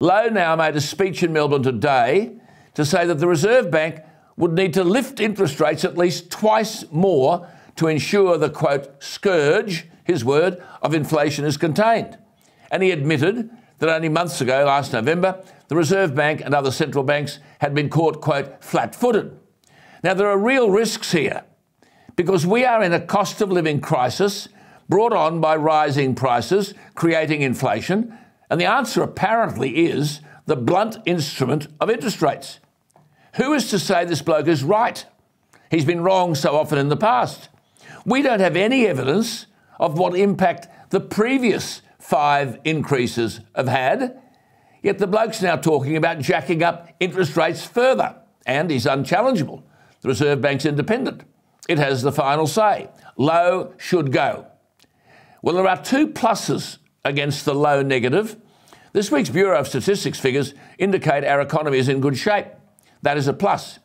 Lowe now made a speech in Melbourne today to say that the Reserve Bank would need to lift interest rates at least twice more to ensure the, quote, scourge, his word, of inflation is contained. And he admitted that only months ago, last November, the Reserve Bank and other central banks had been caught, quote, flat-footed. Now, there are real risks here because we are in a cost of living crisis brought on by rising prices, creating inflation, and the answer apparently is the blunt instrument of interest rates. Who is to say this bloke is right? He's been wrong so often in the past. We don't have any evidence of what impact the previous 5 increases have had, yet the bloke's now talking about jacking up interest rates further, and he's unchallengeable. The Reserve Bank's independent. It has the final say. Lowe should go. Well, there are 2 pluses against the Lowe negative. This week's Bureau of Statistics figures indicate our economy is in good shape. That is a plus.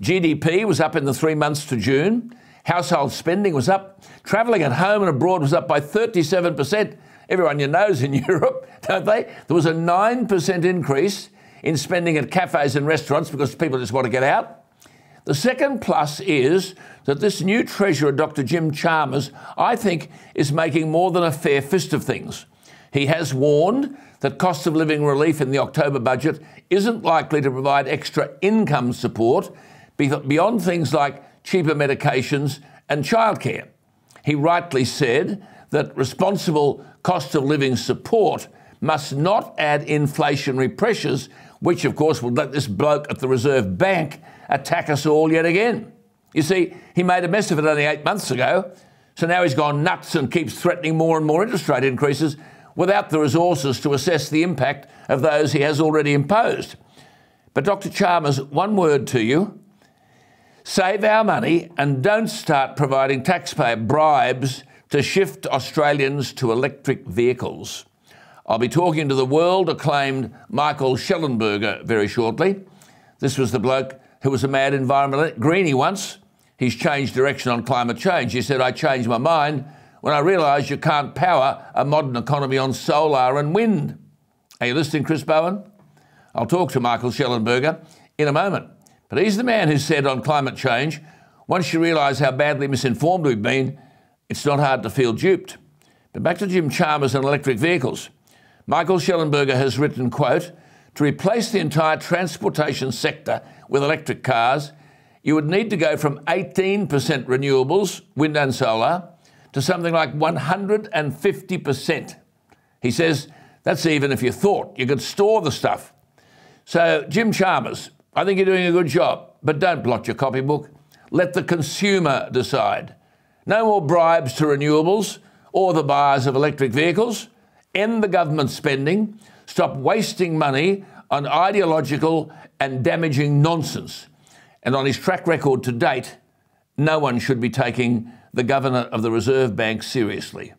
GDP was up in the 3 months to June. Household spending was up. Travelling at home and abroad was up by 37%. Everyone you know is in Europe, don't they? There was a 9% increase in spending at cafes and restaurants because people just want to get out. The second plus is that this new Treasurer, Dr. Jim Chalmers, I think is making more than a fair fist of things. He has warned that cost of living relief in the October budget isn't likely to provide extra income support beyond things like cheaper medications and childcare. He rightly said that responsible cost of living support must not add inflationary pressures, which of course would let this bloke at the Reserve Bank attack us all yet again. You see, he made a mess of it only 8 months ago, so now he's gone nuts and keeps threatening more and more interest rate increases without the resources to assess the impact of those he has already imposed. But Dr. Chalmers, one word to you. Save our money and don't start providing taxpayer bribes to shift Australians to electric vehicles. I'll be talking to the world-acclaimed Michael Schellenberger very shortly. This was the bloke who was a mad environmental greenie once. He's changed direction on climate change. He said, "I changed my mind when I realised you can't power a modern economy on solar and wind." Are you listening, Chris Bowen? I'll talk to Michael Schellenberger in a moment. But he's the man who said on climate change, once you realise how badly misinformed we've been, it's not hard to feel duped. But back to Jim Chalmers and electric vehicles. Michael Schellenberger has written, quote, "To replace the entire transportation sector with electric cars, you would need to go from 18% renewables, wind and solar, to something like 150%. He says, that's even if you thought you could store the stuff. So, Jim Chalmers, I think you're doing a good job, but don't blot your copybook. Let the consumer decide. No more bribes to renewables or the buyers of electric vehicles. End the government spending. Stop wasting money on ideological and damaging nonsense." And on his track record to date, no one should be taking the governor of the Reserve Bank seriously.